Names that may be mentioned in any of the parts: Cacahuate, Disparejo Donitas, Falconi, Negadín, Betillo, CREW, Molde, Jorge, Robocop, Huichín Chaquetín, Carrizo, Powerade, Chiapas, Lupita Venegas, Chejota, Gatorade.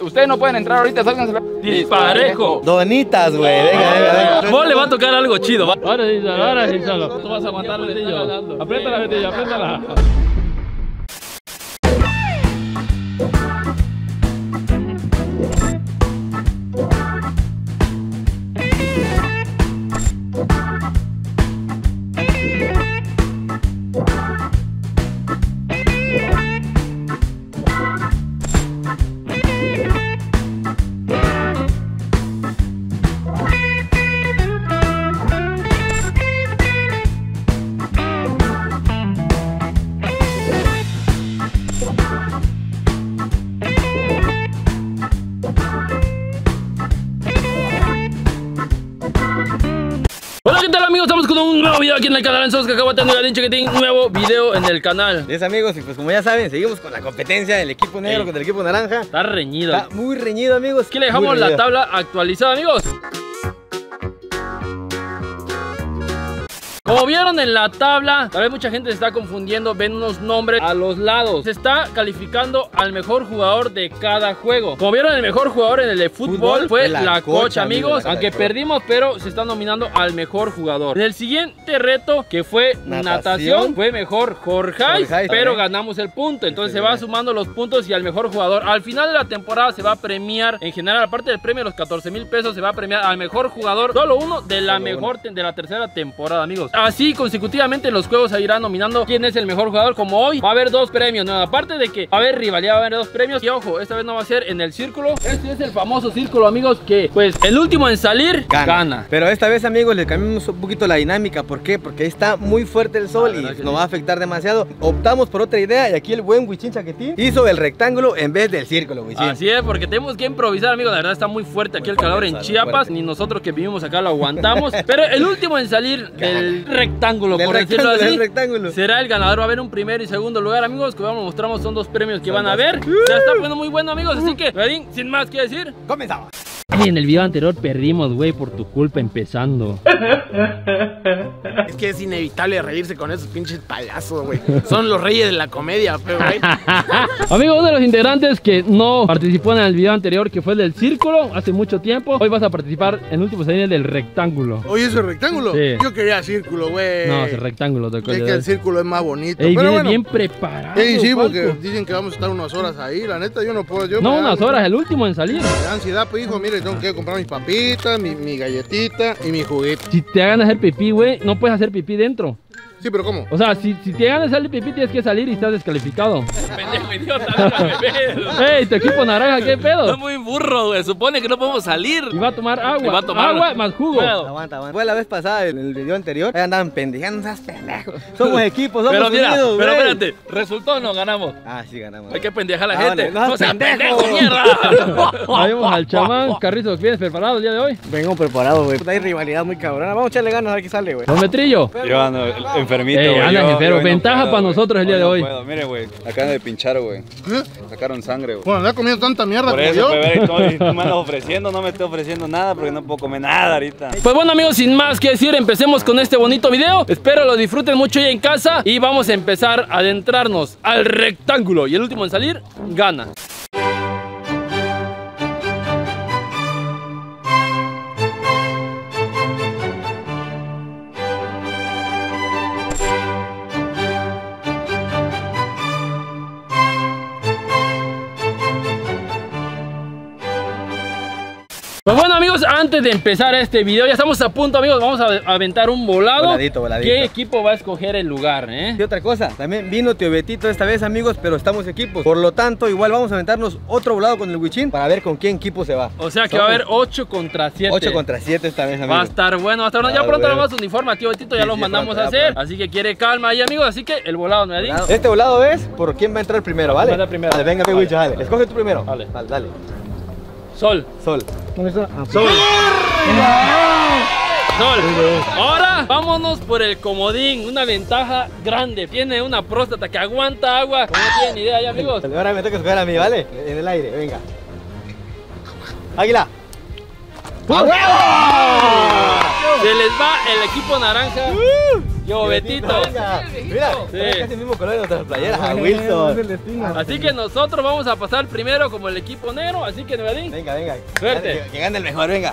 Ustedes no pueden entrar ahorita, sálganse. Disparejo Donitas, güey. Venga. Molde va a tocar algo chido. ¿Va? Ahora sí, solo. Tú vas a aguantar, Betillo. Apriétala, Betillo, apriétala. Aquí en el canal somos Cacahuate, Negadín, Chaquetín, nuevo video en el canal. Es amigos, y pues como ya saben, seguimos con la competencia del equipo negro contra el equipo naranja. Está reñido. Está muy reñido, amigos. Aquí le dejamos la tabla actualizada, amigos. Como vieron en la tabla, tal vez mucha gente se está confundiendo, ven unos nombres a los lados. Se está calificando al mejor jugador de cada juego. Como vieron, el mejor jugador en el de fútbol fue la cocha, amigos. Aunque perdimos, pero se está nominando al mejor jugador. En el siguiente reto, que fue natación, fue mejor Retojorjais, pero ganamos el punto. Entonces se va sumando los puntos y al mejor jugador. Al final de la temporada se va a premiar, en general, aparte del premio de los 14,000 pesos, se va a premiar al mejor jugador, solo uno de la mejor de la tercera temporada, amigos. Así consecutivamente los juegos se irán nominando quién es el mejor jugador. Como hoy va a haber 2 premios, ¿no? Aparte de que va a haber rivalidad, va a haber 2 premios. Y ojo, esta vez no va a ser en el círculo. Este es el famoso círculo, amigos, que pues el último en salir gana. Pero esta vez, amigos, le cambiamos un poquito la dinámica. ¿Por qué? Porque está muy fuerte el sol y nos va a afectar demasiado. Optamos por otra idea y aquí el buen Huichín Chaquetín hizo el rectángulo en vez del círculo, Huichín. Así es, porque tenemos que improvisar, amigos. La verdad está muy fuerte aquí el calor en Chiapas. Ni nosotros que vivimos acá lo aguantamos. Pero el último en salir del rectángulo, por decirlo así, será el ganador. Va a haber un primero y segundo lugar, amigos, que vamos a mostramos. Son 2 premios que van a haber. Se está poniendo muy bueno, amigos, así que, Negadín, sin más que decir, comenzamos. En el video anterior perdimos, güey, por tu culpa empezando. Es que es inevitable reírse con esos pinches payasos, güey. Son los reyes de la comedia, güey. Amigo, uno de los integrantes que no participó en el video anterior, que fue el del círculo, hace mucho tiempo, hoy vas a participar en último serie del rectángulo. ¿Oye, eso es rectángulo? Sí. Yo quería círculo, güey. No, es rectángulo. Es que el círculo es más bonito. Ey, pero bueno, bien preparado. Ey, sí, porque dicen que vamos a estar unas horas ahí. La neta, yo no puedo. Yo no, unas horas, el último en salir. La ansiedad, pues, hijo, mire, tengo que comprar mis papitas, mi galletita y mi juguete. Si te hagan hacer pipí, güey, no puedes hacer pipí dentro. Sí, pero ¿cómo? O sea, si te hagan hacer pipí, tienes que salir y estás descalificado. Pendejo idiota, bebé. Ey, tu equipo naranja, ¿qué pedo? Es muy burro, güey. Supone que no podemos salir. Y va a tomar agua. Y va a tomar agua más jugo. Aguanta. Fue la vez pasada, en el video anterior, andaban pendejando, esas pendejos. Somos equipos, somos unidos, güey. Pero espérate, ¿resultó o no ganamos? Ah, sí, ganamos. Hay que pendejar a la gente. ¡No seas pendejo, mierda! Vamos al chamán. Carrizo, ¿vienes preparado el día de hoy? Vengo preparado, güey. Hay rivalidad muy cabrona. Vamos a echarle ganas a ver qué sale, güey. ¿Don Betillo? Yo ando enfermito, güey. Pero ventaja para nosotros el día de hoy. Mire, güey, acaban de pinchar, güey. ¿Qué? Sacaron sangre, güey. Bueno, no he comido tanta mierda como yo. Por eso, bebé, tú me andas ofreciendo, no me estoy ofreciendo nada porque no puedo comer nada ahorita. Pues bueno, amigos, sin más que decir, empecemos con este bonito video. Espero lo disfruten mucho ya en casa y vamos a empezar a adentrarnos al rectángulo. Y el último en salir gana. Pues bueno, amigos, antes de empezar este video, ya estamos a punto, amigos. Vamos a aventar un volado. Voladito. ¿Qué equipo va a escoger el lugar, eh? Y otra cosa, también vino Tío Betito esta vez, amigos, pero estamos equipos. Por lo tanto, igual vamos a aventarnos otro volado con el Huichín para ver con quién equipo se va. O sea que va a haber 8 contra 7. 8 contra 7 esta vez, amigos. Va a estar bueno, va a estar bueno. Ya pronto le vamos a uniforme a Tío Betito, ya sí, los mandamos a hacer. Así que quiere calma ahí, amigos. Así que el volado, ¿no? Este volado es por quién va a entrar primero, ¿vale? Vale, venga, Huichín, dale. Escoge tú primero. Dale. Sol. ¿Dónde está? Sol. Sol. Ahora vámonos por el comodín. Una ventaja grande. Tiene una próstata que aguanta agua. No tienen idea ya, amigos. Ahora me toca escoger a mí, ¿vale? En el aire, venga. Águila. ¡A huevo! Se les va el equipo naranja. Yo, Betito. Mira, es casi el mismo color de nuestras playeras. Ah, Wilson. Así que nosotros vamos a pasar primero como el equipo negro. Así que, Negadín, venga, venga. Suerte. Que gane el mejor, venga.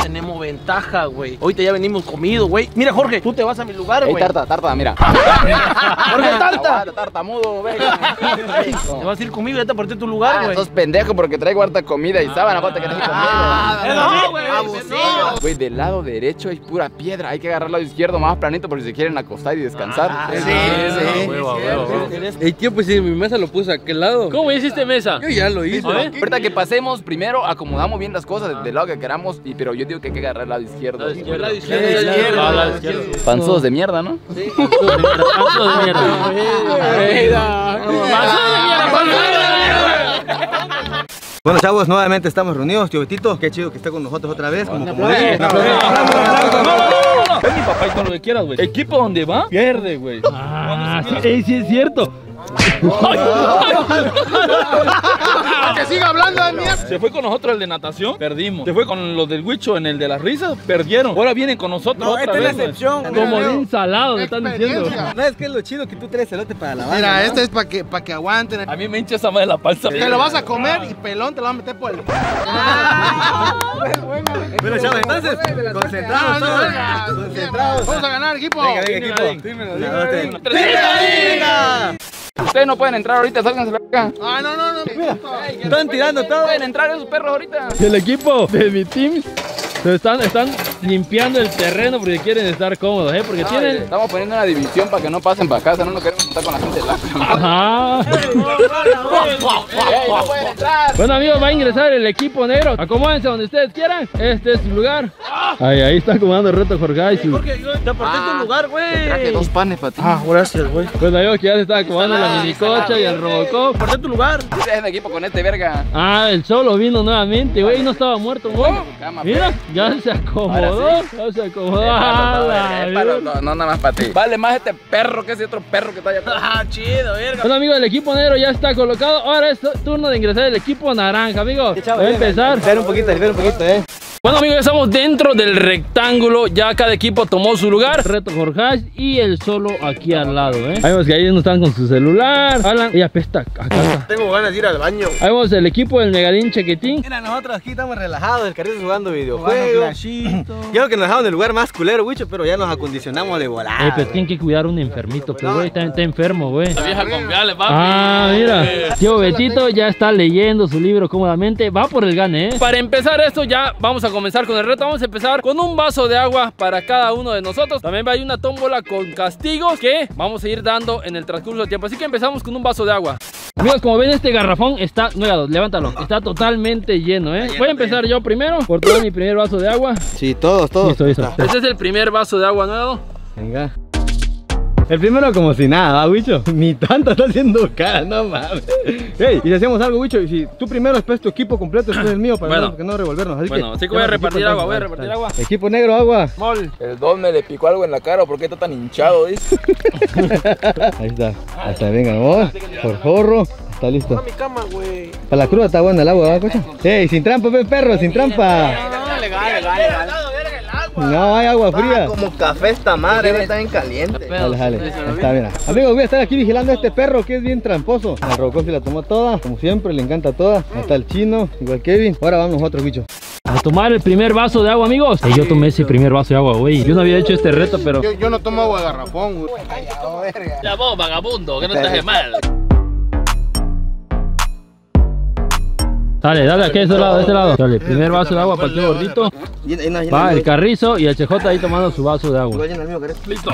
Tenemos ventaja, güey. Ahorita ya venimos comidos, güey. Mira, Jorge, tú te vas a mi lugar, güey. Tarta, tarta, mira. Jorge, tarta. Aguanta, tartamudo, güey. Te vas a ir conmigo, ya te aparté tu lugar, güey. Sos pendejo porque traigo harta comida y sábana, aparte que tenés conmigo. No, güey, del lado derecho hay pura piedra. Hay que agarrar el lado izquierdo más planito porque si quieren acostar y descansar. Sí. Ey, tío, pues si mi mesa lo puse a aquel lado. ¿Cómo hiciste mesa? Yo ya lo hice. Ahorita que pasemos, primero acomodamos bien las cosas del lado que queramos, pero yo digo que hay que agarrar el lado izquierdo. Panzudos de mierda, ¿no? Sí. Panzudos de mierda. Bueno, chavos, nuevamente estamos reunidos. Tío Betito, qué chido que está con nosotros otra vez. Como dije. Es mi papá y todo lo que quieras, güey. Equipo donde va, pierde, güey. Ah, sí, es cierto. Que siga hablando de mierda. Se fue con nosotros el de natación, perdimos. Se fue con los del huicho en el de las risas, perdieron. Ahora vienen con nosotros. No, esta es la excepción. Como de ensalado, te están diciendo. No, es que es lo chido que tú traes elote para lavar. Mira, ¿no? Este es para que aguanten. A mí me hincha esa madre la panza. Te lo vas a comer y pelón te lo vas a meter por el. Bueno, chavos, entonces, concentrados. Vamos a ganar, equipo. Venga, equipo. Dímelo. Ustedes no pueden entrar ahorita, sálganse la acá. Ah, no. Mira, están tirando todo. Pueden entrar esos perros ahorita. El equipo de mi team están limpiando el terreno porque quieren estar cómodos, ¿eh? Porque tienen... Estamos poniendo una división para que no pasen para casa, no queremos estar con la gente de la cama. Ajá. No pueden entrar. Bueno, amigos, va a ingresar el equipo negro. Acomódense donde ustedes quieran. Este es su lugar. Ahí está acomodando el Retojorjais. Jorge, te aparté tu lugar, güey. Traje dos panes para ti. Ah, gracias, güey. Pues amigos, que ya se está acomodando la minicocha y el Robocop. Aparté tu lugar. Este es el equipo con este verga. Ah, el solo vino nuevamente, güey. No estaba muerto, güey. Mira. Ya se acomodó, sí. Ya se acomodó. No, nada más para ti. Vale más este perro que ese otro perro que está allá. Ah, chido, verga. Bueno, amigos, el equipo negro ya está colocado. Ahora es turno de ingresar el equipo naranja, amigos. Voy a empezar. Espera un poquito, Bueno, amigos, ya estamos dentro del rectángulo. Ya cada equipo tomó su lugar. Retojorjais y el solo aquí al lado, ¿eh? Ahí vemos que ahí no están con su celular. Hablan y apesta acá. Tengo ganas de ir al baño. Ahí vemos el equipo del Negadín Chaquetín. Mira, nosotros aquí estamos relajados. El Carrizo jugando videojuegos. Yo que nos dejaron el lugar más culero, güey, pero ya nos acondicionamos de volar. Pero tienen que cuidar a un enfermito, que güey, está enfermo, güey. La vieja confiable, papi. Ah, mira. Tío Betito ya está leyendo su libro cómodamente. Va por el gane, ¿eh? Para empezar esto ya vamos a comenzar con el reto. Vamos a empezar con un vaso de agua para cada uno de nosotros. También hay una tómbola con castigos que vamos a ir dando en el transcurso del tiempo. Así que empezamos con un vaso de agua. Amigos, como ven, este garrafón está... No, levántalo. Está totalmente lleno, ¿eh? Voy a empezar yo primero por todo mi primer vaso de agua. Sí, todos. Listo. Este es el primer vaso de agua nuevo. Venga. El primero como si nada, ¿va, Huicho? Ni tanto está haciendo cara, no mames. Ey, y si hacemos algo, Huicho, y si tú primero después tu equipo completo, después el mío, para no revolvernos. Así que voy a repartir agua, Equipo negro, agua. Mol. El don me le picó algo en la cara, ¿por qué está tan hinchado, dice? Ahí está. Ahí está, venga, vos. Por forro. Está listo. Para mi cama, güey. Para la cruda está buena el agua, ¿va, Cocha? Ey, sin trampa, ve, perro, sin trampa. Legal. No, hay agua fría. Como café esta madre, está bien caliente. Dale. Está bien. Amigos, voy a estar aquí vigilando a este perro que es bien tramposo. La Robocop se la tomó toda, como siempre, le encanta toda. Hasta el chino, igual Kevin. Ahora vamos nosotros, Huicho. A tomar el primer vaso de agua, amigos. Yo tomé ese primer vaso de agua, güey. Yo no había hecho este reto, pero... Yo no tomo agua de garrafón, güey. Ya vos, vagabundo, que no estás mal. Dale, aquí de este lado. Dale, primer vaso de agua para el tío gordito. Va el Carrizo y el Chejota ahí tomando su vaso de agua. Listo.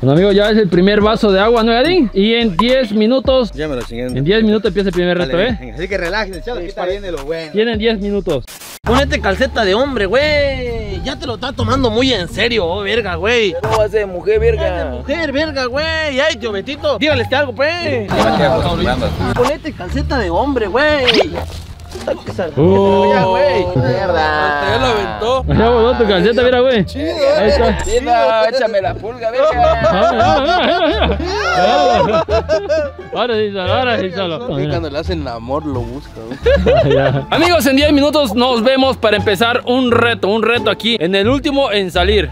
Bueno, amigo, ya es el primer vaso de agua, ¿no, Negadín? Y en 10 minutos. Ya me lo chingué. En 10 minutos empieza el primer reto, ¿eh? Así que relájense, chavos, aquí está bien de lo bueno. Tienen 10 minutos. Ponete calceta de hombre, güey. Ya te lo está tomando muy en serio, verga, güey. No vas de mujer, verga. Es de mujer, verga, güey. Ay, tío Betito, dígales que algo, pues. Ponete calceta de hombre, güey. Mierda. Te lo aventó. Ya voló tu calceta, mira, güey. Chido, ahí está. Chido, échame la pulga, verga. Ahora sí, solo. Cuando le hacen amor lo busca, güey. Amigos, en 10 minutos nos vemos para empezar un reto aquí en el último en salir.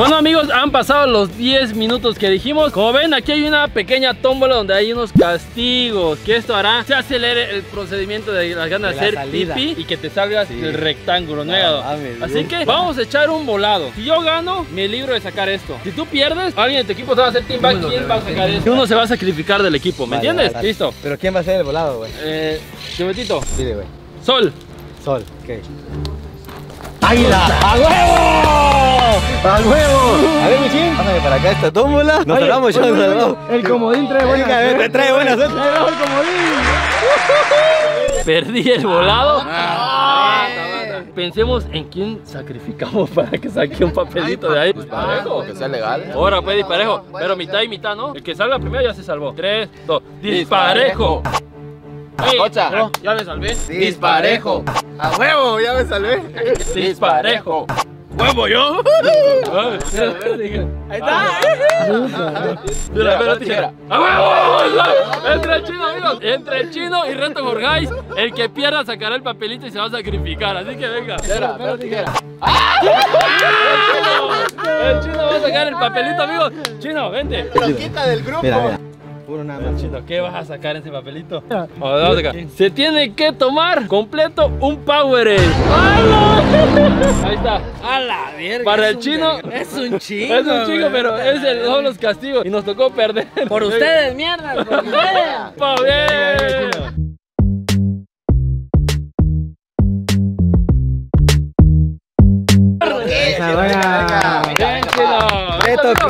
Bueno amigos, han pasado los 10 minutos que dijimos. Como ven, aquí hay una pequeña tómbola donde hay unos castigos, que esto hará se acelere el procedimiento de las ganas de hacer pipí y que te salgas del rectángulo, ¿no? Así que vamos a echar un volado. Si yo gano, me libro de sacar esto. Si tú pierdes, alguien de tu equipo te va a hacer team back. ¿Quién va a sacar esto? Uno se va a sacrificar del equipo, ¿me entiendes? Listo. ¿Pero quién va a hacer el volado, güey? Chubetito. Dile, güey. Sol. Sol, ok. ¡Águila! ¡A huevo! ¡A huevo! A ver, Huichín, pásame para acá esta tómbola. Nos tratamos ya, el comodín trae buenas. Trae buenas. Trae bajo el comodín. Perdí el volado. Pensemos en quién sacrificamos para que saque un papelito de ahí. Disparejo, que sea legal. Ahora pues disparejo, pero mitad y mitad, ¿no? El que salga primero ya se salvó. 3, 2, disparejo. Hey, ya me salvé. Disparejo. A huevo, ya me salvé. Disparejo. Huevo yo. Ahí está. Pero tijera. A huevo. Entre el chino, amigos. Entre el chino y Retojorjais. El que pierda sacará el papelito y se va a sacrificar. Así que venga. Tijera, pero tijera. El chino va a sacar el papelito, amigos. Chino, vente. Lo quita del grupo. Chino, ¿qué vas a sacar en ese papelito? Se tiene que tomar completo un Powerade. Ahí está. A la verga. Para el chino es un chingo, pero es el de los castigos y nos tocó perder. Por ustedes, mierda. Por ustedes.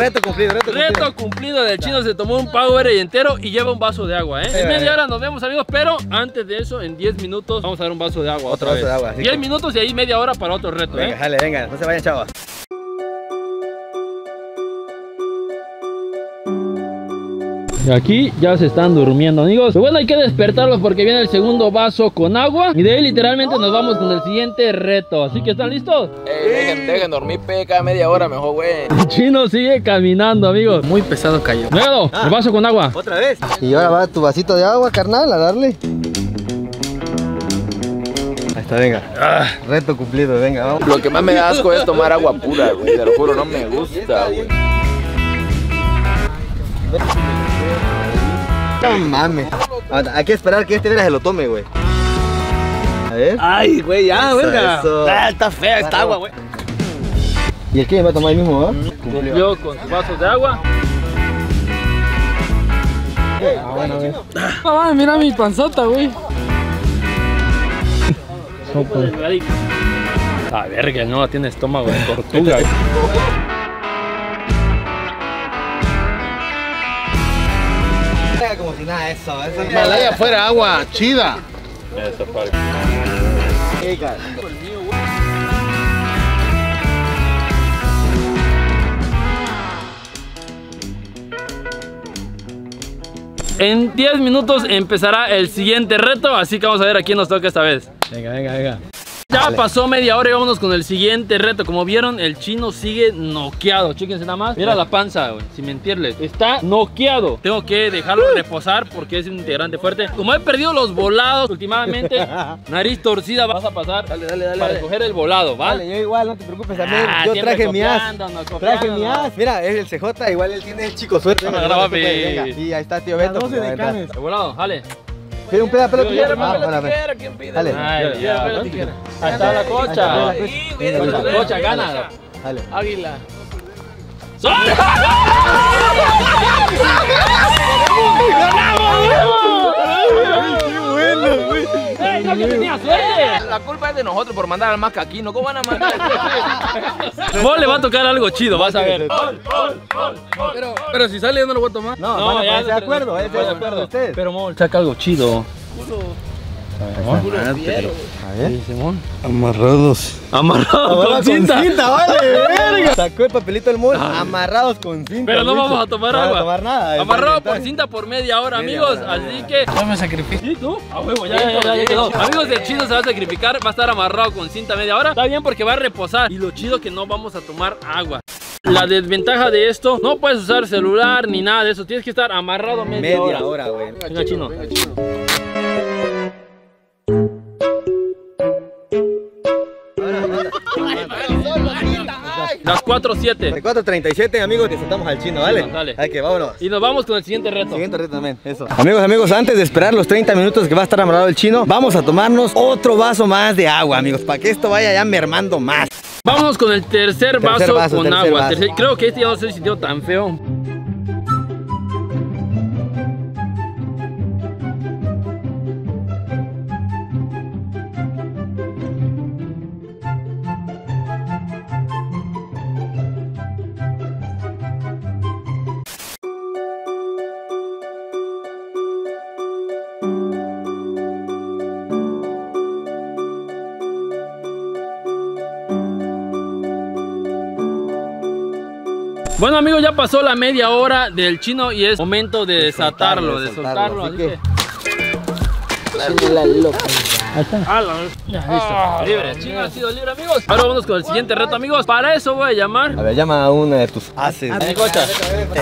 Reto cumplido del chino. Se tomó un Powerade entero y lleva un vaso de agua, ¿eh? En media hora nos vemos, amigos, pero antes de eso, en 10 minutos vamos a dar un vaso de agua otra vez. 10 minutos y ahí media hora para otro reto. Venga, dale, venga, no se vayan, chavos. Aquí ya se están durmiendo, amigos. Pero bueno, hay que despertarlos porque viene el segundo vaso con agua. Y de ahí literalmente nos vamos con el siguiente reto. Así que, ¿están listos? Dejen dormir cada media hora mejor, güey. El chino sigue caminando, amigos. Muy pesado cayó. Negado, el vaso con agua. ¿Otra vez? Y ahora va tu vasito de agua, carnal, a darle. Venga, reto cumplido, venga, vamos. Lo que más me da asco es tomar agua pura, güey. Te lo juro, no me gusta, güey. No mames. Hay que esperar que este verga se lo tome, güey. A ver. Ay, güey, ya, venga. Está fea esta agua, güey. ¿Y el que va a tomar el mismo, va? Cumplió con sus vasos de agua. Ah, mira mi panzota, güey. La verga, no tiene estómago de tortuga. Como si nada, eso es malaya fuera agua chida. Eso, padre. En 10 minutos empezará el siguiente reto, así que vamos a ver a quién nos toca esta vez. Venga, venga, venga. Ya pasó media hora y vámonos con el siguiente reto. Como vieron, el chino sigue noqueado. Chéquense nada más. Mira la panza, güey, sin mentirles. Está noqueado. Tengo que dejarlo reposar porque es un integrante fuerte. Como he perdido los volados últimamente, nariz torcida, vas a pasar para coger el volado, ¿vale? Yo igual, no te preocupes. También yo traje mi as. Traje mi as. Mira, es el Chejota. Igual él tiene el chico suerte. Y ahí está, tío Beto. 12 de canes. El volado, dale. ¿Quiere un pedazo de tijera? ¿Quién pide? Dale. Ya, tijera. Ahí está la cocha. La cocha, gana. Dale. Águila. ¡Sol! ¡Ganamos! ¡Qué bueno, güey! ¡Ey, no que tenía suerte! La culpa es de nosotros por mandar al más caquino. ¿Cómo van a mandar? Mole va a tocar algo chido, vas a ver. Pero si sale, yo no lo voy a tomar. No, ya de acuerdo, es de acuerdo. Pero Mol, saca algo chido. A ver, amarrados con cinta, vale, verga. Sacó el papelito del Mol, amarrados con cinta. Pero no vamos a tomar agua. No vamos a tomar nada. Amarrados por cinta por media hora, amigos. Así que yo me sacrifico. ¿Y tú? A huevo, ya quedó. Amigos, el chino se va a sacrificar, va a estar amarrado con cinta media hora. Está bien porque va a reposar. Y lo chido que no vamos a tomar agua. La desventaja de esto, no puedes usar celular ni nada de eso. Tienes que estar amarrado media hora, güey. Venga, chino. Las 4:07. 4:37, amigos, disfrutamos al chino, ¿vale? Dale. Hay que vámonos. Y nos vamos con el siguiente reto. Siguiente reto también, eso. Amigos, antes de esperar los 30 minutos que va a estar amarrado el chino, vamos a tomarnos otro vaso más de agua, amigos, para que esto vaya ya mermando más. Vámonos con el tercer vaso con agua. Creo que este ya no se sintió tan feo. Bueno, amigos, ya pasó la media hora del chino y es momento de desatarlo, Ahí está. Libre, chino ha sido libre, amigos. Ahora vamos con el siguiente reto, amigos. Para eso voy a llamar. A ver, llama a una de tus haces.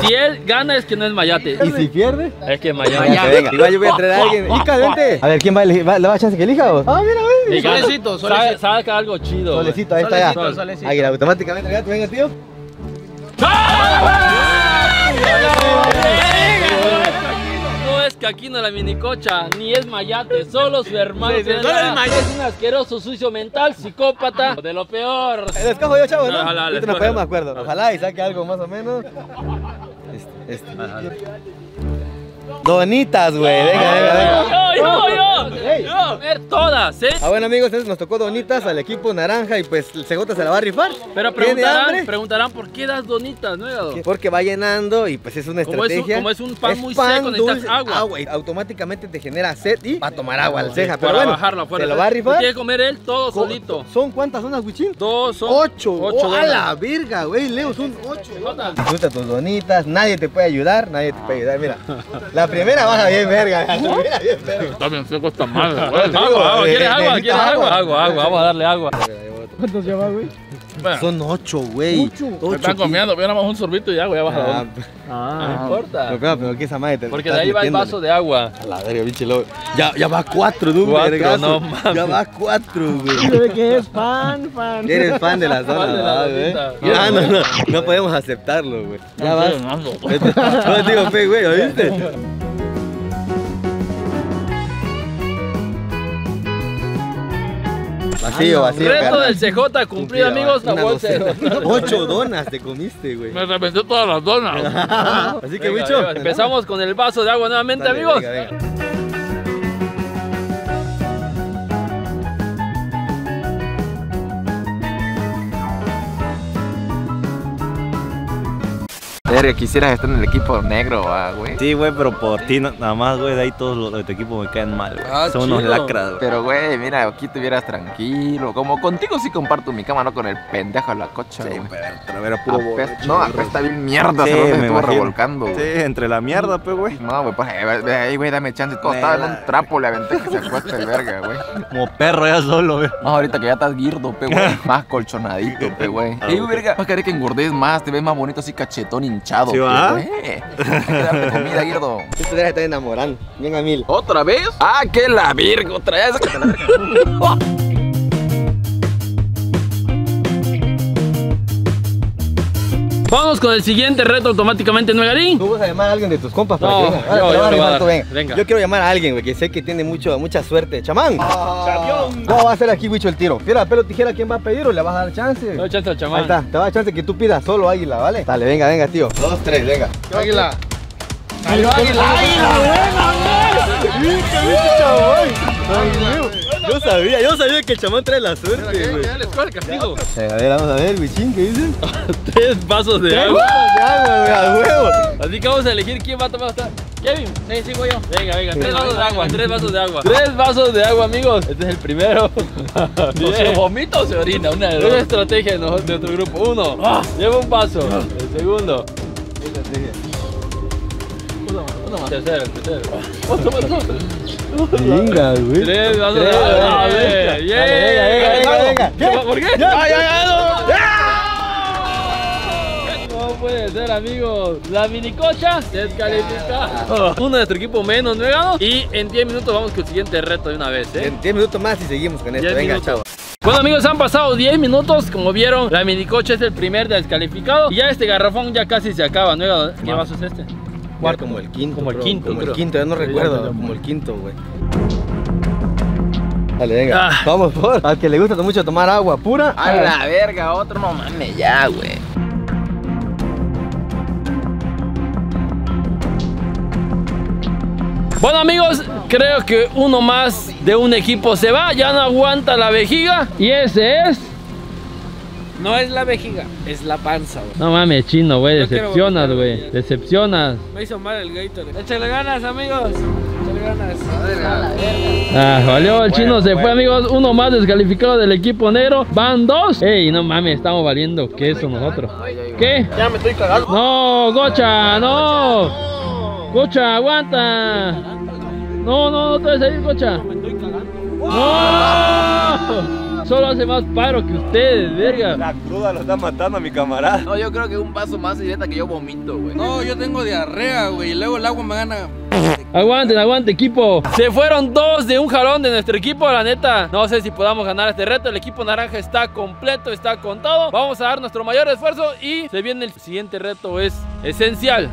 Si él gana es que no es mayate. ¿Y si pierde? Es que mayate. Igual yo voy a entrenar a alguien. Y cadente. A ver, ¿quién va a elegir? ¿Le va a chance que elija vos? Ah, mira, güey. Solecito, solecito. Saca algo chido. Solecito, ahí está ya. Águila, automáticamente. Acá, venga, tío. No es caquino la minicocha, ni es mayate, solo su hermano. Es un asqueroso, sucio mental, psicópata, de lo peor. Lo escojo yo, chavo, ¿no? Ojalá, yo no me acuerdo. Ojalá y saque algo más o menos. Donitas, güey. Venga. Yo. Todas, ¿eh? Ah, bueno, amigos, entonces nos tocó donitas al equipo naranja y pues el Chejota se la va a rifar. Pero preguntarán por qué das donitas, ¿no, Edado? Porque va llenando y pues es una estrategia. Como es un pan muy seco, necesitas agua. Y automáticamente te genera sed y va a tomar agua al Ceja. Pero bueno, bajarlo afuera. Se lo va a rifar. Tiene que comer él todo solito. ¿Son cuántas zonas, Huichín? 8. ¡A la verga, güey! Leo, son 8. Disfruta tus donitas. Nadie te puede ayudar. Mira. La primera baja bien verga. Está bien seco esta madre. Agua, ¿quieres agua? ¿Quieres agua? Vamos a darle agua. ¿Cuántos llevas, güey? Bueno, son 8, güey. Me están comiendo, voy a dar un sorbito y agua, ya baja la onda. No importa. Pero que esa madre te porque de ahí va el vaso de agua. A la verga, pinche loco. Ya va 4, dude. No mames. Ya va 4, güey. ¿Qué es fan? Eres fan de la zona, güey. No podemos aceptarlo, güey. Ya vas. No te digo fe, güey, ¿oíste? Vacío. Reto del Chejota cumplido, amigos. La bolsa. 8 donas te comiste, güey. Me reventé todas las donas. Así que, bicho, empezamos con el vaso de agua nuevamente, amigos. Venga. Quisieras estar en el equipo negro, güey. Sí, güey, pero por ti nada más, güey. De ahí todos los de tu equipo me caen mal, güey. Son unos lacras, güey. Pero, güey, mira, aquí te vieras tranquilo. Como contigo sí comparto mi cama, no con el pendejo de la cocha, güey. Sí, pero era puro borracho. No, apesta bien mierda, sí, se me estuvo revolcando, güey. Sí, entre la mierda, pues, güey. No, güey, pues, ahí, güey, dame chance. Todo estaba en un trapo, le aventé que se acueste el verga, güey. Como perro ya solo, güey. No, ahorita que ya estás guirdo, pe, güey. Más colchonadito, pe, güey. Ey, verga, vas a querer que engordes más, te ves más bonito así cachetón hinchado. ¿Sí va? Hay que darte comida, Guirdo. Esto ya se está enamorando. Bien a 1000. ¿Otra vez? ¡Ah, que la virgo! Otra vez. Vamos con el siguiente reto automáticamente, Negadín. Tú vas a llamar a alguien de tus compas para que venga. Venga. Yo quiero llamar a alguien, güey, que sé que tiene mucha suerte. ¡Chamán! ¿Cómo va a hacer aquí, bicho, el tiro? ¿Piedra, pelo, tijera? ¿Quién va a pedir o le vas a dar chance? No, chance al chamán. Ahí está. Te va a dar chance que tú pidas solo águila, ¿vale? Dale, venga, tío. 2, 3, venga. ¡Águila! ¡Águila, buena, güey! Yo sabía que el chamán trae la suerte, güey. ¿Cuál castigo? A ver, vamos a ver, Huichín, ¿qué dices? 3 vasos de agua, güey, a huevo. Así que vamos a elegir quién va a tomar hasta... Kevin, sí, voy yo. Venga, 3 vasos de agua. 3 vasos de agua, amigos. Este es el primero. O se vomita o se orina, una de dos. Una estrategia de otro grupo. Uno, lleva un vaso. El segundo. Uno más. Tercero. Venga, güey. 3 vasos de agua. Venga. ¿Por qué? No puede ser, amigos. La minicocha descalificada. Uno de nuestro equipo menos, ¿no? Y en 10 minutos vamos con el siguiente reto de una vez, ¿eh? En 10 minutos más y seguimos con esto. Venga, chavo. Bueno, amigos, han pasado 10 minutos. Como vieron, la minicocha es el primer descalificado. Y ya este garrafón ya casi se acaba, ¿no? ¿Qué vaso es este? Cuarto. Como el quinto. Como el quinto. Como el quinto, ya no recuerdo. Como el quinto, güey. Dale, venga. Ah. Vamos por. Al que le gusta mucho tomar agua pura. A la verga, otro no mames ya, güey. Bueno, amigos, creo que uno más de un equipo se va. Ya no aguanta la vejiga. Y ese es... No es la vejiga, es la panza, güey. No mames, chino, güey, decepcionas, güey. Decepcionas. Me hizo mal el Gatorade. Échale ganas, amigos. Échale ganas. Ah, valió, el chino se fue, amigos. Uno más descalificado del equipo negro. Van dos. Ey, no mames, estamos valiendo queso nosotros. ¿Qué? Ya me estoy cagando. No, Gocha, no. Gocha, aguanta. No, no, no te vas a ir, Gocha. Me estoy cagando. Solo hace más paro que ustedes, verga. La cruda lo está matando a mi camarada. No, yo creo que un paso más directa que yo vomito, güey. No, yo tengo diarrea, güey. Y luego el agua me gana. Aguanten, aguanten, equipo. Se fueron dos de un jalón de nuestro equipo, la neta. No sé si podamos ganar este reto. El equipo naranja está completo, está contado. Vamos a dar nuestro mayor esfuerzo y se viene el siguiente reto, es esencial.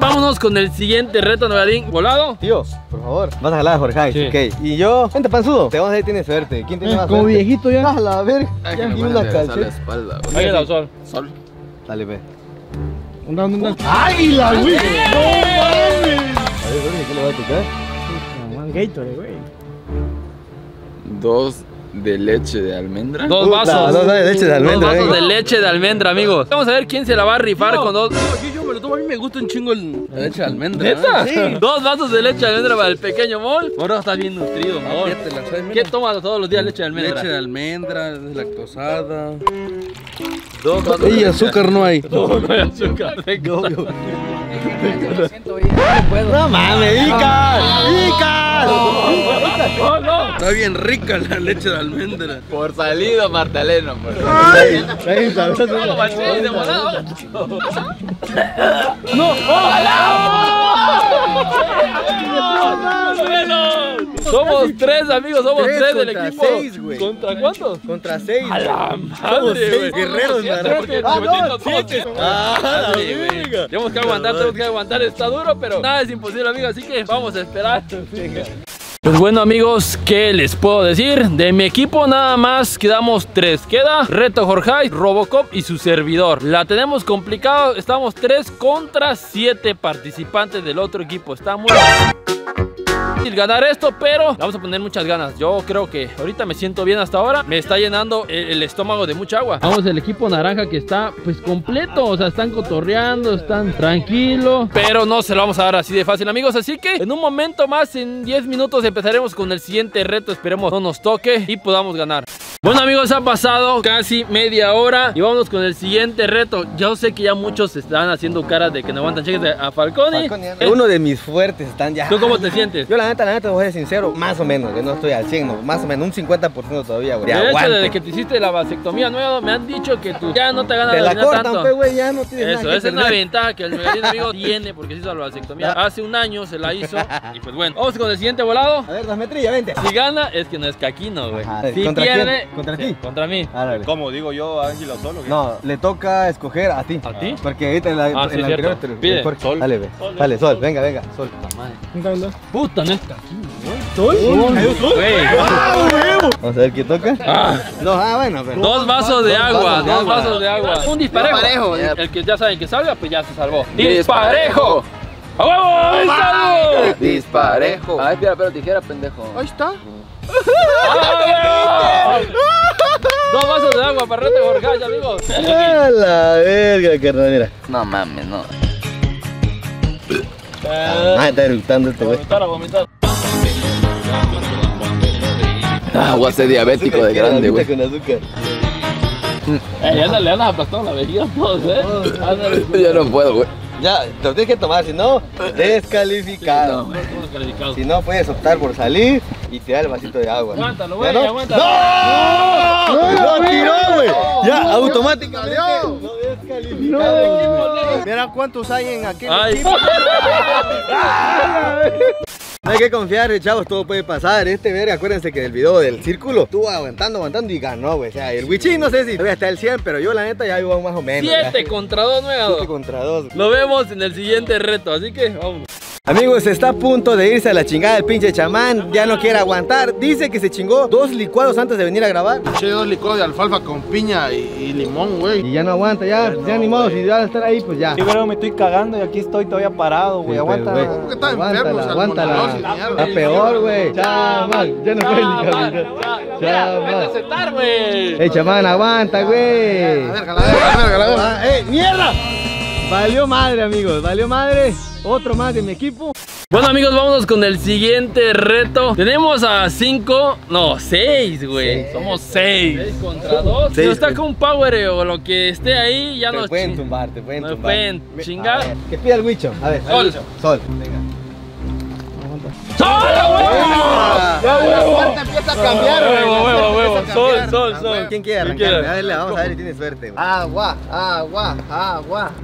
Vámonos con el siguiente reto, Negadín. ¿Volado? Tío, por favor, vas a jalar a Jorge, sí. Ok. Y yo, vente panzudo. Te vamos a decir, tienes suerte. ¿Quién tiene más como suerte? Viejito ya. A la verga. Ya vi una calcha. Águila o sol. Sol. Dale, ve. Una, una. ¡Águila, güey! ¡No mames! A ver, Jorge, ¿qué le va a tocar? Un Gatorade, güey. Dos. De leche de almendra. Dos vasos. Dos de leche de almendra. Dos vasos de leche de almendra, amigos. Vamos a ver quién se la va a rifar con dos. Yo me lo tomo, a mí me gusta un chingo la leche de almendra. ¿Neta? Sí. Dos vasos de leche de almendra para el pequeño Mol. Ahora está bien nutrido, Mol. ¿Qué tomas todos los días? Leche de almendra. Leche de almendra, deslactosada. Dos vasos. Y azúcar no hay. No, no hay azúcar. No mames, Icas. No, no. Está bien rica la leche de almendra. Por salida, Marteleno. ¡Ay! ¡No! Somos tres, amigos, somos tres del equipo. ¿Contra cuántos? Contra seis. ¡A la madre! Guerreros, tenemos que aguantar, tenemos que aguantar. Está duro, pero nada es imposible, amigos. Así que vamos a esperar. Pues bueno, amigos, ¿qué les puedo decir? De mi equipo nada más quedamos tres. Queda Retojorjais, Robocop y su servidor. La tenemos complicado. Estamos 3 contra 7 participantes del otro equipo. Está muy difícil ganar esto, pero vamos a poner muchas ganas. Yo creo que ahorita me siento bien hasta ahora. Me está llenando el estómago de mucha agua. Vamos, el equipo naranja que está pues completo. O sea, están cotorreando, están tranquilos, pero no se lo vamos a dar así de fácil, amigos. Así que en un momento más, en 10 minutos empezaremos con el siguiente reto. Esperemos no nos toque y podamos ganar. Bueno, amigos, ha pasado casi media hora y vámonos con el siguiente reto. Yo sé que ya muchos están haciendo caras de que no aguantan. Cheques a Falconi. Falconi es uno de mis fuertes, están ya. ¿Tú cómo te sientes? Yo la neta, voy a ser sincero, más o menos, que no estoy al 100, no, más o menos un 50% todavía, güey. De hecho, desde que te hiciste la vasectomía nueva, me han dicho que tú ya no te ganas la cortan, tanto. Pues, güey, ya no tienes eso, nada esa es una ventaja que el Negadín, amigo, tiene porque se hizo la vasectomía. Hace un año se la hizo y pues bueno. Vamos con el siguiente volado. A ver, 2 metrillas, vente. Si gana, es que no es caquino, güey. Si pierde... ¿Contra ti? Contra mí. Como digo yo, Ángelo solo. No, le toca escoger a ti. ¿A ti? Porque ahorita en la anterior te pide sol. Dale, ve. Dale, sol. Venga, venga, sol. Puta, no está aquí, ¿sol? ¿Sol? Vamos a ver qué toca. No, bueno, pero. 2 vasos de agua. Un disparejo. El que ya saben que salga, pues ya se salvó. ¡Disparejo! ¡A huevo! ¡Disparejo! A ver, espera, pero tijera, pendejo. Ahí está. Dos vasos de agua para Retojorjais, amigos. A la verga, carnal. No mames, no. Ah, está eructando este güey. A vomitar. Ah, voy a ser diabético de grande, güey. Con azúcar. Ándale, andas aplastando la vejiga todos, Yo no puedo, güey. Ya, te lo tienes que tomar, si no, descalificado. Si no, puedes optar por salir y tirar el vasito de agua. Aguántalo, güey, aguántalo. ¡No! ¡No tiró, güey! Ya, automáticamente. ¡No descalificado! Mira cuántos hay en aquel equipo. Hay que confiar, chavos, todo puede pasar. Este verga, acuérdense que del video del círculo estuvo aguantando y ganó, güey. O sea, el Huichín no sé si todavía está el 100, pero yo la neta ya vivo más o menos. 7 contra 2, negado. 7 contra 2. Lo vemos en el siguiente reto, así que vamos. Amigos, está a punto de irse a la chingada el pinche chamán. Ya no quiere aguantar. Dice que se chingó 2 licuados antes de venir a grabar. Che, 2 licuados de alfalfa con piña y limón, güey. Y ya no aguanta, ya, no, ya ni modo, si va a estar ahí, pues ya. Yo creo que me estoy cagando y aquí estoy todavía parado, güey. Sí, aguanta, güey. ¿Por qué está enfermo? Aguántala. La peor, güey. Chamán, ya no puede ni caminar. Chamán, a sentar, güey. Ey, chamán, aguanta, güey. La verga. ¡Ey, mierda! Valió madre, amigos, valió madre. Otro más de mi equipo. Bueno, amigos, vámonos con el siguiente reto. Tenemos a 6, güey. Somos 6. 6 contra 2. Si nos taca un power o lo que esté ahí, ya nos pueden tumbar, te pueden tumbar. Pueden chingar. Que pida el Huicho. A ver, Sol. Venga. ¡Sol! Empieza a cambiar, huevo. Sol. ¿Quién quiere arrancarme? A ver, vamos a ver si tiene suerte, güey. Agua.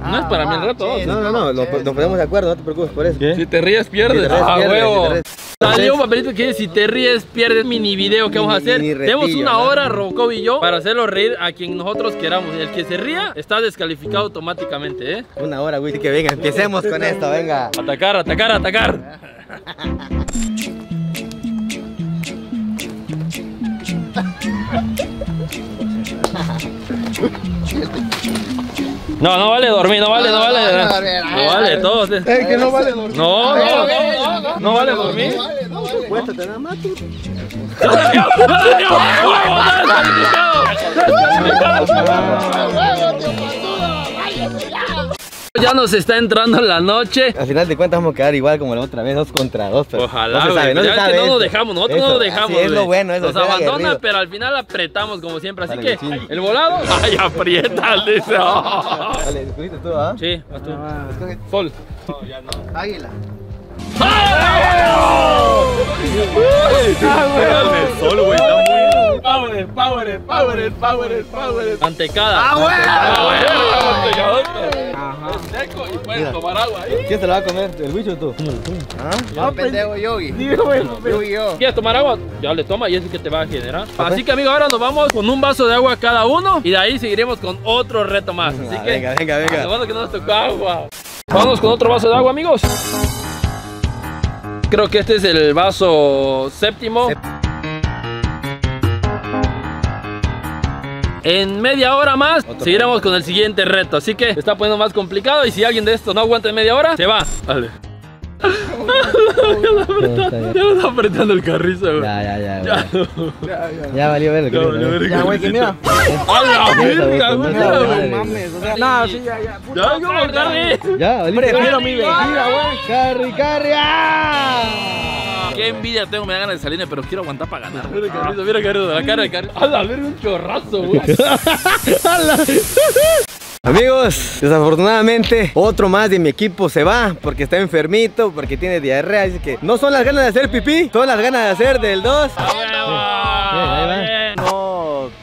No es para mí el reto. No, nos ponemos de acuerdo, no te preocupes por eso. Si te ríes, pierdes. Ah, huevo. Salió un papelito que dice, si te ríes, pierdes. Mini video que vamos a hacer. Tenemos 1 hora, Robocop y yo, para hacerlo reír a quien nosotros queramos. El que se ría está descalificado automáticamente, ¿eh? 1 hora, güey. Así que venga, empecemos con esto, venga. Atacar. No vale dormir, no vale todos. Es que no vale dormir. No vale dormir. Cuéntate nada más tú. Ya nos está entrando la noche. Al final de cuentas vamos a quedar igual como la otra vez, 2 contra 2. Pero ojalá, no se sabe, que no nos dejamos, nosotros no nos dejamos. Es lo bueno, eso. Nos abandona, aguerrido. Pero al final apretamos como siempre. Así dale, que, Huichín. El volado, ay, aprieta, dice. Dale, ¿escogiste tú, ah? Sí, vas tú. Sol. No, ya no. Águila. Sol, güey, Power. Mantecada. Es seco y puedes tomar agua ahí. ¿Quién te la va a comer? ¿El bicho o tú? ¿Ah? Pendejo, Yogi. ¿Quieres tomar agua? Ya le toma y es el que te va a generar. Así que, amigos, ahora nos vamos con 1 vaso de agua cada uno y de ahí seguiremos con otro reto más. Así que, venga. Lo bueno que no nos tocó agua. Vamos con otro vaso de agua, amigos. Creo que este es el vaso 7º. En media hora más seguiremos con el siguiente reto. Así que está poniendo más complicado. Y si alguien de estos no aguanta en media hora, se va. Dale. Ya lo está apretando el carrizo, güey. Ya. Ya valió ver. Ya, güey, que mira. ¡A la verga, güey! No mames, o sea. No, sí, ya. Ya, como Carri. Ya, valió. Prefiero mi vencida, güey. Carri. Qué envidia tengo, me da ganas de salirme, pero quiero aguantar para ganar. Mira, Carrizo, la cara de Carrizo. A la verga, un chorrazo, güey. Amigos, desafortunadamente otro más de mi equipo se va porque está enfermito, porque tiene diarrea. Así que no son las ganas de hacer pipí, son las ganas de hacer del 2. No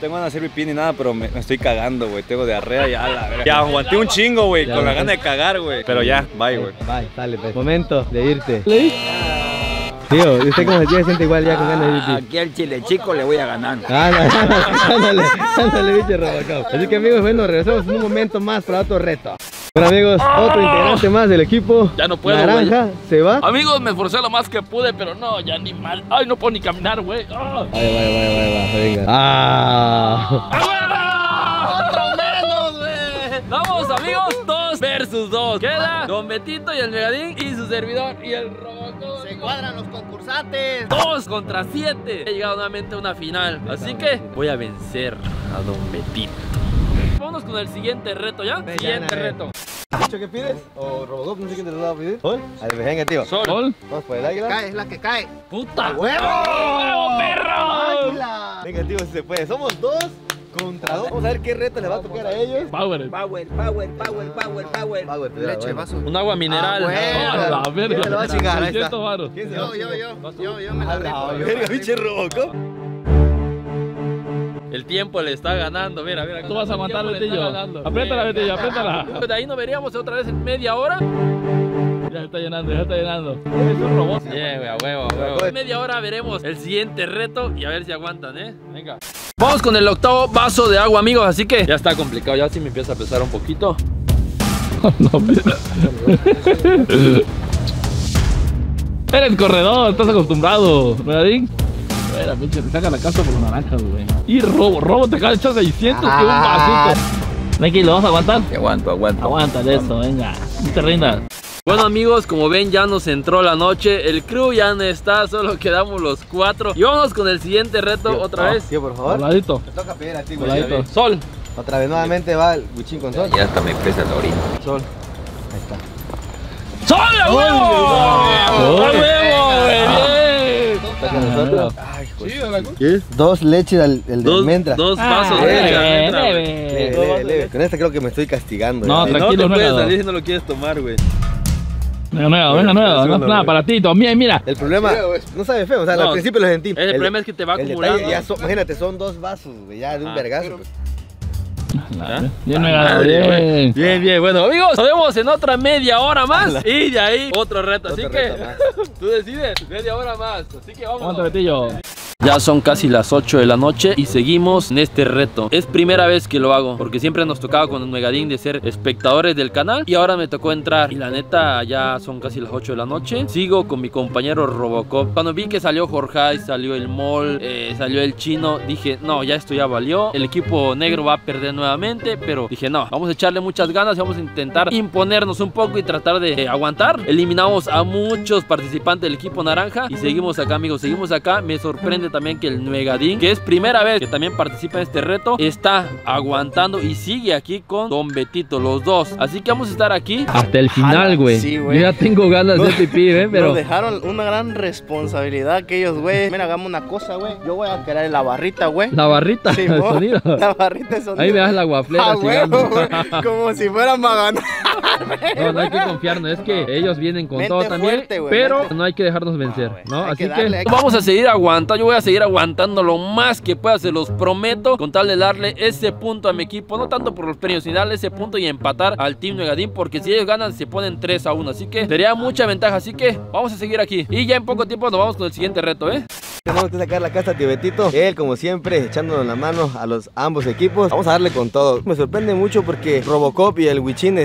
tengo ganas de hacer pipí ni nada, pero me estoy cagando, güey. Tengo diarrea ya, la verdad. Ya aguanté un chingo, güey, con la gana de cagar, güey. Pero ya, bye, güey. Bye, dale, pues. Momento de irte. Tío, ¿usted cómo se siente igual ya con ganas de pipí? Aquí al chile chico le voy a ganar. Ándale, bicho Robocop. Así que, amigos, bueno, regresamos en un momento más para otro reto. Bueno, amigos, otro integrante más del equipo. Ya no puedo, Naranja, wey. Se va. Amigos, me esforcé lo más que pude, pero no, ya ni mal. Ay, no puedo ni caminar, güey. Oh. Venga. ¡Otro menos, güey! Vamos, amigos, 2 versus 2. Queda Don Betito y el Negadín y su servidor y el Robocop. Se cuadran los concursantes. 2 contra 7. He llegado nuevamente a una final. Así que voy a vencer a Don Betito. Vámonos con el siguiente reto, ¿ya? Siguiente reto. ¿Qué pides? ¿O Robocop? No sé quién te lo va a pedir. ¿Sol? A ver, venga, tío. Sol. Vamos por el águila. Es la que cae. ¡Puta! ¡Huevo! ¡Huevo, perro! ¡Águila! Venga, tío, si se puede. Somos 2 contra 2. Vamos a ver qué reto les va a tocar a ellos. Power. Leche, vaso. Un agua mineral. A la verga. ¿Quién lo va a chingar? Ahí está. Yo me la rifo. A la verga, biche Robocop. El tiempo le está ganando, mira. Tú vas a matar, Betillo. Apriétala, Betillo. De ahí nos veríamos otra vez en media hora. Ya está llenando, ya está llenando. Es un robot. Bien, güey, a huevo, a huevo. En media hora veremos el siguiente reto y a ver si aguantan, ¿eh? Venga. Vamos con el octavo vaso de agua, amigos. Así que ya está complicado, ya sí me empieza a pesar un poquito. No, era el corredor, estás acostumbrado, Negadín. Espera, pinche, te saca la casa por naranjas, güey. Y robo, te acaba de echar 600, que un vasito. Neki, ¿lo vas a aguantar? Aguanto. Aguántale eso, venga, no te rindas. Bueno amigos, como ven ya nos entró la noche, el crew ya no está, solo quedamos los cuatro. Y vámonos con el siguiente reto, tío, otra vez. Tío, por favor. Voladito. Te toca pedir a ti, güey. Sol. Otra vez nuevamente va el Huichín con Sol. Ya hasta me pesa la orina. Sol. Ahí está. ¡Sol, a huevo! ¡A huevo! ¡Bien! Dos leches de almendra. Dos vasos de leche de almendra. Leve. Con esta creo que me estoy castigando. No, tranquilo, no puedes salir si no lo quieres tomar, güey. Venga nuevo, no, nada para ti, también, mira. El problema, no sabe feo, o sea, al principio lo sentí. El problema es que te va acumulando. Imagínate, son dos vasos, güey, ya de un vergazo. Bien, bueno amigos, nos vemos en otra media hora más y de ahí otro reto, así que tú decides, media hora más, así que vamos. Betillo. Ya son casi las 8 de la noche y seguimos en este reto. Es primera vez que lo hago porque siempre nos tocaba con el Negadín de ser espectadores del canal y ahora me tocó entrar. Y la neta ya son casi las 8 de la noche. Sigo con mi compañero Robocop. Cuando vi que salió Jorge, salió el Molde, salió el Chino, dije no, ya esto ya valió. El equipo negro va a perder nuevamente, pero dije no, vamos a echarle muchas ganas y vamos a intentar imponernos un poco y tratar de aguantar. Eliminamos a muchos participantes del equipo naranja y seguimos acá amigos, seguimos acá. Me sorprende también que el Negadín, que es primera vez que también participa en este reto, está aguantando y sigue aquí con Don Betito, los dos. Así que vamos a estar aquí hasta el final, güey. Sí, yo ya tengo ganas de pipí, pero nos dejaron una gran responsabilidad aquellos, güey. Mira, hagamos una cosa, güey. Yo voy a crear la barrita, güey. La barrita, sí, el sonido. La barrita, el sonido. Ahí me das la guafleta, como si fueran a ganar. No hay que confiarnos, es que ellos vienen con todo también, pero no hay que dejarnos vencer, ¿no? Así que vamos a seguir aguantando. Yo voy a seguir aguantando lo más que pueda, se los prometo, con tal de darle ese punto a mi equipo, no tanto por los premios, sino darle ese punto y empatar al Team Negadín, porque si ellos ganan se ponen 3-1, así que sería mucha ventaja, así que vamos a seguir aquí y ya en poco tiempo nos vamos con el siguiente reto, ¿eh? Tenemos que sacar la casa, tío Betito. Él, como siempre, echándonos la mano a los ambos equipos. Vamos a darle con todo. Me sorprende mucho porque Robocop y el Huichín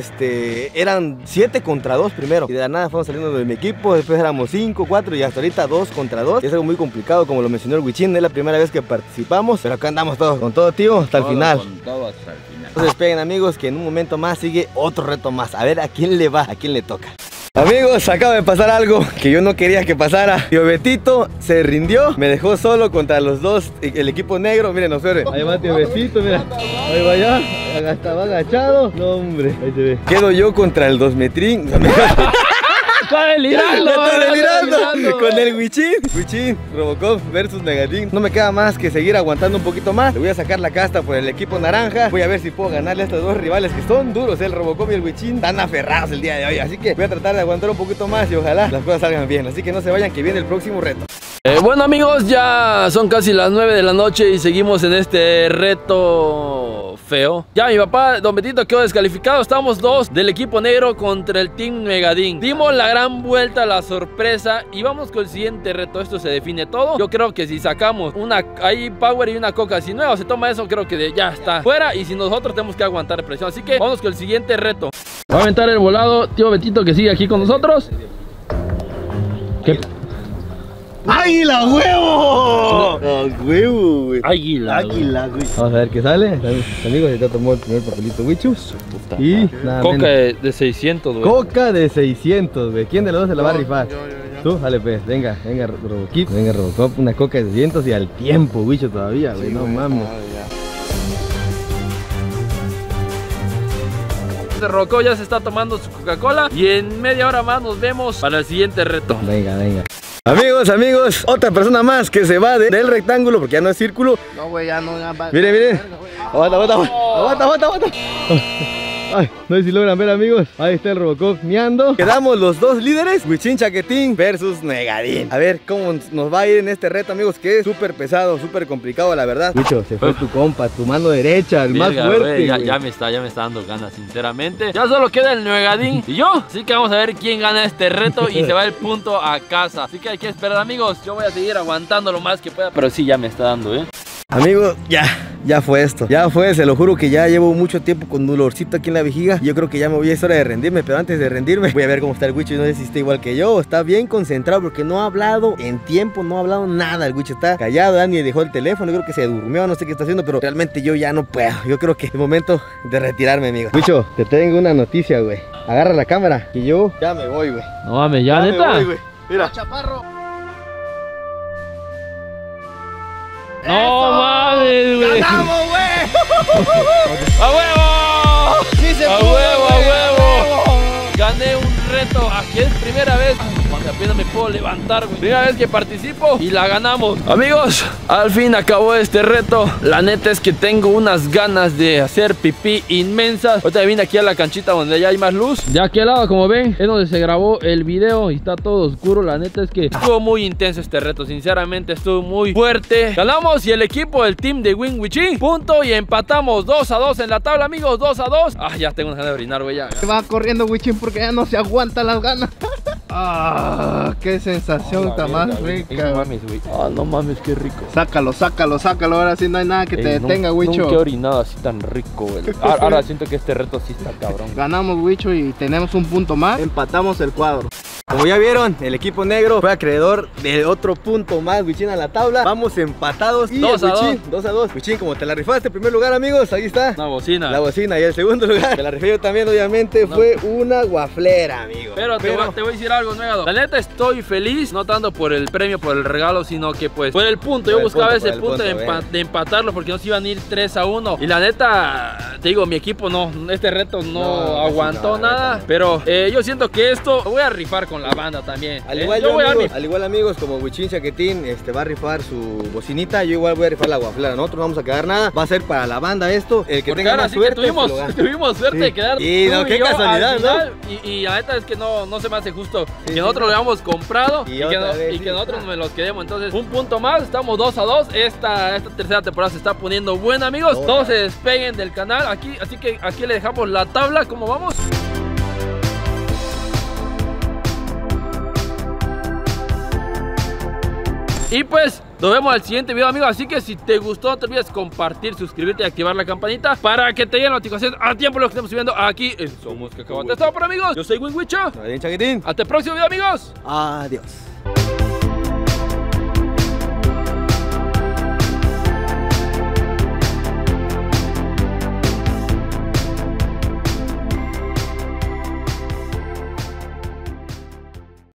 eran 7 contra 2 primero. Y de la nada fuimos saliendo de mi equipo. Después éramos 5, 4 y hasta ahorita 2 contra 2. Es algo muy complicado, como lo mencionó el Huichín. Es la primera vez que participamos. Pero acá andamos todos con todo, tío, hasta el final. Con todo hasta el final. No se despeguen, amigos, que en un momento más sigue otro reto más. A ver a quién le va, a quién le toca. Amigos, acaba de pasar algo que yo no quería que pasara. Tío Betito se rindió, me dejó solo contra los dos, el equipo negro. Miren, observen. Ahí va Tío Betito, mira. Ahí va ya, hasta va agachado. No, hombre, ahí se ve. Quedo yo contra el dosmetrín. Está delirando. Con el Huichín, Robocop versus Negadín. No me queda más que seguir aguantando un poquito más. Le voy a sacar la casta por el equipo naranja. Voy a ver si puedo ganarle a estos dos rivales que son duros, el Robocop y el Huichín. Están aferrados el día de hoy, así que voy a tratar de aguantar un poquito más y ojalá las cosas salgan bien. Así que no se vayan, que viene el próximo reto. Bueno amigos, ya son casi las 9 de la noche y seguimos en este reto feo. Ya mi papá, Don Betito, quedó descalificado. Estamos dos del equipo negro contra el Team Negadín. Dimos la gran vuelta, la sorpresa, y vamos con el siguiente reto. Esto se define todo. Yo creo que si sacamos una ahí Power y una Coca, si nuevo se toma eso, creo que ya está fuera. Y si nosotros tenemos que aguantar presión, así que vamos con el siguiente reto. Va a aventar el volado Tío Betito, que sigue aquí con nosotros. ¿Qué? ¡Águila, huevo! ¡Huevo, güey! ¡Águila, güey! Vamos a ver qué sale. Amigos, ya tomó el primer papelito, Huichus. Y nada, Coca de 600, güey. Coca de 600, güey. ¿Quién de los dos se la va a rifar? Yo. ¿Tú? Dale, pues. Venga, Robocop. Venga, Robocop. Una Coca de 600 y al tiempo, Huicho, todavía, güey. Sí, no mames. Robocop ya se está tomando su Coca-Cola. Y en media hora más nos vemos para el siguiente reto. Venga. Amigos, otra persona más que se va del rectángulo porque ya no es círculo. No, güey, ya no. Miren. Aguanta. Ay, no sé si logran ver, amigos. Ahí está el Robocop miando. Quedamos los dos líderes, Huichín Chaquetín versus Negadín. A ver cómo nos va a ir en este reto, amigos, que es súper pesado, súper complicado, la verdad. Huicho, se fue tu compa, tu mano derecha, el más fuerte, wey. Ya me está dando ganas, sinceramente. Ya solo queda el Negadín y yo. Así que vamos a ver quién gana este reto y se va el punto a casa. Así que hay que esperar, amigos. Yo voy a seguir aguantando lo más que pueda, pero sí, ya me está dando, amigos, ya fue esto. Ya fue, se lo juro que ya llevo mucho tiempo con dolorcito aquí en la vejiga. Yo creo que ya me voy, es hora de rendirme. Pero antes de rendirme, voy a ver cómo está el Huicho. No sé si está igual que yo, está bien concentrado, porque no ha hablado en tiempo, no ha hablado nada. El Huicho está callado, Dani dejó el teléfono. Yo creo que se durmió, no sé qué está haciendo, pero realmente yo ya no puedo. Yo creo que es momento de retirarme, amigos. Huicho, te tengo una noticia, güey. Agarra la cámara y yo ya me voy, güey. No mames, ya neta me voy, güey. Mira, no, chaparro. ¡No mames, güey! ¡Ganamos, güey! ¡A huevo! ¡Sí se pudo! ¡A huevo, a huevo! Gané un reto. Aquí es primera vez. Apenas me puedo levantar, güey. Primera vez que participo y la ganamos. Amigos, al fin acabó este reto. La neta es que tengo unas ganas de hacer pipí inmensas. Ahorita vine aquí a la canchita donde ya hay más luz. De aquel lado, como ven, es donde se grabó el video y está todo oscuro. La neta es que estuvo muy intenso este reto. Sinceramente, estuvo muy fuerte. Ganamos y el equipo, el team de Win Huichín, punto y empatamos 2-2 en la tabla, amigos. 2-2. Ah, ya tengo ganas de orinar, güey. Se va corriendo Huichín porque ya no se aguanta las ganas. ¡Ah! ¡Qué sensación tan más rica! No mames, güey. ¡Ah, no mames, qué rico! Sácalo, sácalo, sácalo. Ahora sí no hay nada que te detenga, Huicho. ¡Qué orinado así tan rico, güey! Ahora siento que este reto sí está cabrón. Ganamos, Huicho, y tenemos un punto más. Empatamos el cuadro. Como ya vieron, el equipo negro fue acreedor de otro punto más, Huichín, a la tabla. Vamos empatados. 2-2. Huichín, como te la rifaste en primer lugar, amigos, ahí está. La bocina. La bocina. Y el segundo lugar, te la rifé yo también, obviamente, fue una guaflera, amigo. Pero te voy a decir algo, Negado. La neta, estoy feliz, no tanto por el premio, por el regalo, sino que pues por el punto. Yo buscaba ese punto de empatarlo, porque nos iban a ir 3-1. Y la neta, te digo, mi equipo no, este reto no aguantó nada. Pero yo siento que esto voy a rifar con la banda también. Al igual, amigos, como Huichín Chaquetín va a rifar su bocinita, yo igual voy a rifar la guaflera. Nosotros no vamos a quedar nada, va a ser para la banda esto. El que tenga más suerte, tuvimos suerte de quedar. Y no, qué casualidad, ¿no? Y la neta es que no se me hace justo que nosotros lo hayamos comprado y que nosotros nos los quedemos. Entonces, un punto más, estamos 2-2. Esta tercera temporada se está poniendo buena, amigos. No se despeguen del canal aquí, así que aquí le dejamos la tabla, ¿cómo vamos? Y pues nos vemos al siguiente video, amigos. Así que si te gustó, no te olvides compartir, suscribirte y activar la campanita para que te lleguen notificaciones a tiempo de lo que estamos subiendo aquí en Somos Cacahuate. Esto, amigos. Yo soy Win Huicho. Hasta el próximo video, amigos. Adiós.